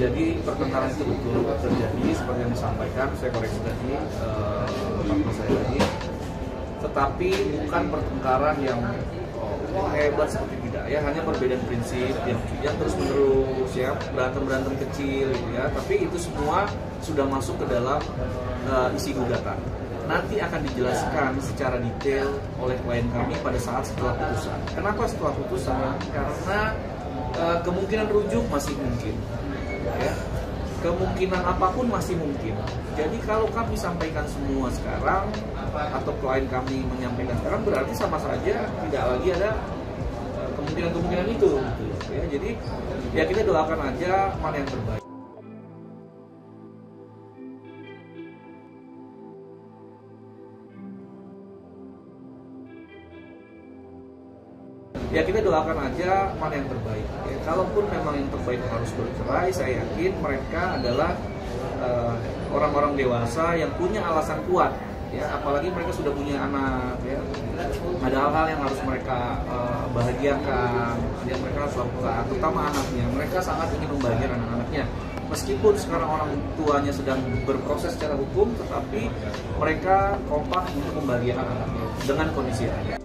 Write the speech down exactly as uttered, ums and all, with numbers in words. terjadi pertengkaran itu betul terjadi seperti yang disampaikan, saya koreksi tadi, teman-teman saya tadi, tetapi bukan pertengkaran yang oh, hebat seperti tidak ya, hanya perbedaan prinsip yang, yang terus menerus ya, berantem berantem kecil ya, tapi itu semua sudah masuk ke dalam uh, isi gugatan. Nanti akan dijelaskan secara detail oleh klien kami pada saat setelah putusan. Kenapa setelah putusan? Karena e, kemungkinan rujuk masih mungkin, ya. Kemungkinan apapun masih mungkin. Jadi kalau kami sampaikan semua sekarang atau klien kami menyampaikan sekarang, berarti sama saja tidak lagi ada kemungkinan-kemungkinan itu, ya. Jadi ya kita doakan aja mana yang terbaik. Ya kita doakan aja mana yang terbaik. Ya, kalaupun memang yang terbaik harus bercerai, saya yakin mereka adalah orang-orang uh, dewasa yang punya alasan kuat. Ya, apalagi mereka sudah punya anak. Ya. Ada hal-hal yang harus mereka uh, bahagiakan, yang mereka harus lakukan, terutama anaknya. Mereka sangat ingin membahagiakan anak-anaknya. Meskipun sekarang orang tuanya sedang berproses secara hukum, tetapi mereka kompak untuk membahagiakan anak-anaknya dengan kondisi anaknya.